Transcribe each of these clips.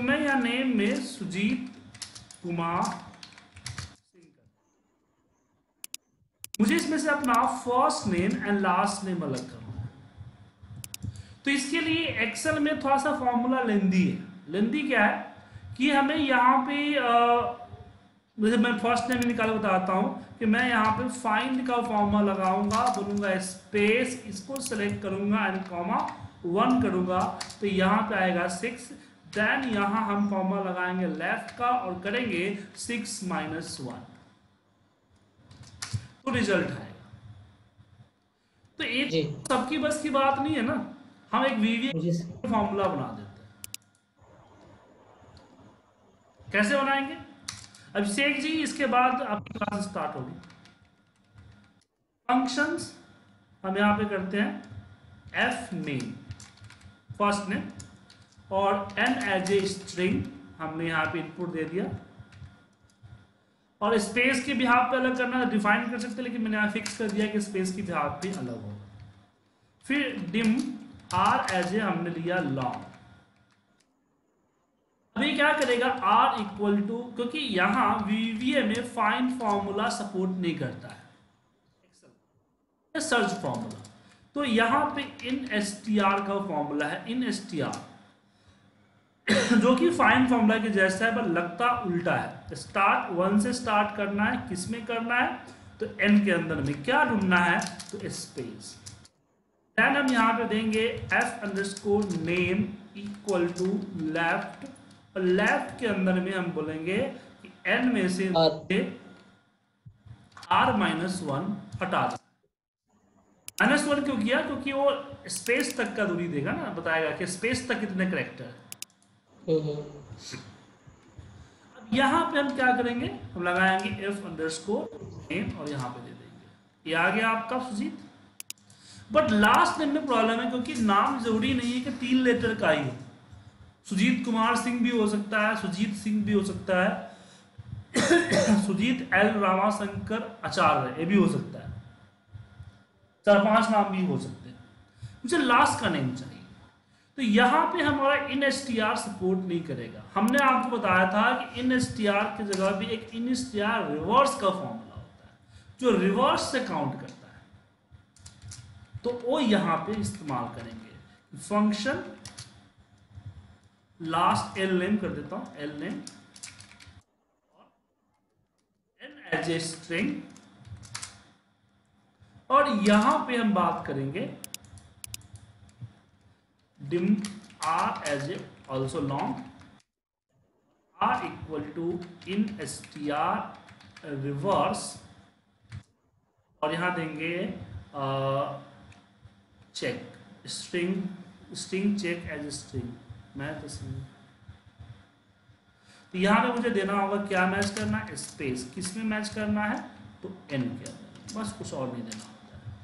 तो मैं यहाँ नेम में सुजीत कुमार सिंह कर, मुझे इसमें से अपना first name and last name अलग करना है। तो इसके लिए एक्सेल में थोड़ा सा फॉर्मूला लेंदी है। लेंदी क्या है कि हमें यहाँ पे जैसे मैं फर्स्ट नेम निकाल बताता हूँ कि मैं यहाँ पे फाइंड का फॉर्मूला लगाऊंगा, बोलूंगा स्पेस, इसको सेलेक्ट करूंगा एंड कॉमा 1 करूंगा तो यहाँ पे आएगा 6। देन यहाँ हम फॉर्मूला लगाएंगे लेफ्ट का और करेंगे 6 - 1 तो रिजल्ट आएगा। तो एक सबकी बस की बात नहीं है ना, हम एक वीवीए फॉर्मूला बना देते हैं। कैसे बनाएंगे अभिषेक जी? इसके बाद आपकी क्लास स्टार्ट होगी। फंक्शंस हम यहाँ पे करते हैं एफ नेम फर्स्ट नेम और एन एज ए स्ट्रिंग हमने यहाँ पे इनपुट दे दिया, और स्पेस के बिहाफ पे अलग करना डिफाइन कर सकते, लेकिन मैंने यहाँ फिक्स कर दिया कि स्पेस के बिहाफ पे अलग होगा। फिर डिम आर एज ए हमने लिया लॉन्ग। अभी क्या करेगा R इक्वल टू, क्योंकि यहाँ VBA में फाइंड फॉर्मूला सपोर्ट नहीं करता है एक्सेल सर्च फॉर्मूला, तो यहाँ पे इन str का फॉर्मूला है इन str जो कि फाइंड फॉर्मूला के जैसा है पर लगता उल्टा है। स्टार्ट 1 से स्टार्ट करना है, किसमें करना है तो n के अंदर में, क्या ढूंढना है तो स्पेस। देन हम यहाँ पे देंगे f_name इक्वल टू लेफ्ट, और लेफ्ट के अंदर में हम बोलेंगे कि n में से r-1 हटा दो। -1 क्यों किया? क्योंकि वो स्पेस तक का दूरी देगा ना, बताएगा कि स्पेस तक कितने कैरेक्टर। अब यहाँ पे हम क्या करेंगे, हम लगाएंगे f_name और यहाँ पे दे देंगे। ये आ गया आपका सुजीत। बट लास्ट नेम में प्रॉब्लम है क्योंकि नाम जरूरी नहीं है कि 3 लेटर का ही हो, सुजीत कुमार सिंह भी हो सकता है, सुजीत सिंह भी हो सकता है, सुजीत एल रामाशंकर आचार्य, ये भी हो सकता है, 4-5 नाम भी हो सकते हैं। मुझे लास्ट का नेम चाहिए, तो यहाँ पे हमारा in S T R support नहीं करेगा। हमने आपको बताया था कि इन एस टी आर की जगह भी एक in S T R reverse का फॉर्मूला होता है जो रिवर्स से काउंट करता है, तो वो यहाँ पे इस्तेमाल करेंगे। फंक्शन लास्ट एल नेम कर देता हूँ, एल नेम और एन एज ए स्ट्रिंग, और यहाँ पे हम बात करेंगे dim R as a also long, R equal to in S T R reverse, और यहाँ देंगे check string, string check as string match. तो यहाँ पे मुझे देना होगा क्या मैच करना है, स्पेस, किस में मैच करना है तो n के अंदर, बस कुछ और नहीं देना होता है।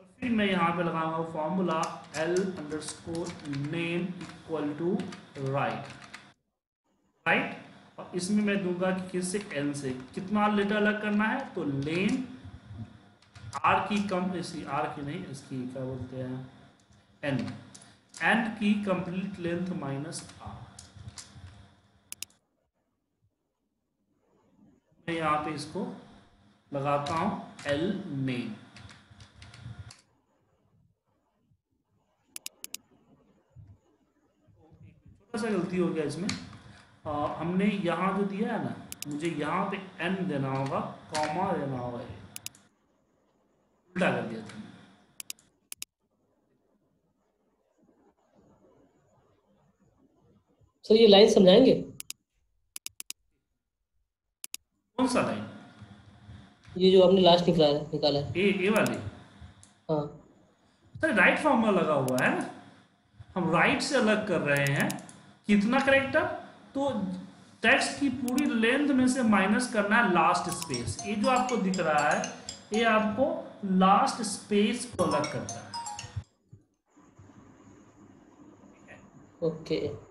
और फिर मैं यहाँ पे लगाऊंगा formula l_name equal to right, और इसमें मैं दूंगा कि किससे, n से, कितना लेटर अलग करना है तो नेम r की कम, इसकी r की नहीं, इसकी क्या बोलते हैं n की कंप्लीट लेंथ -r। मैं यहाँ पे इसको लगाता हूँ l नेम, छोटा सा गलती हो गया इसमें, हमने यहाँ जो दिया है ना, मुझे यहाँ पे n देना होगा, कॉमा देना होगा, उल्टा कर दिया था। सर ये लाइन समझाएंगे, कौन सा लाइन? ये जो आपने लास्ट निकाला है, ये वाली। हाँ सर, राइट फॉर्मूला लगा हुआ है ना, हम राइट से अलग कर रहे हैं कितना करेक्टर, तो टेक्स्ट की पूरी लेंथ में से माइनस करना है लास्ट स्पेस। ये जो आपको दिख रहा है ये आपको लास्ट स्पेस को अलग करता है। ओके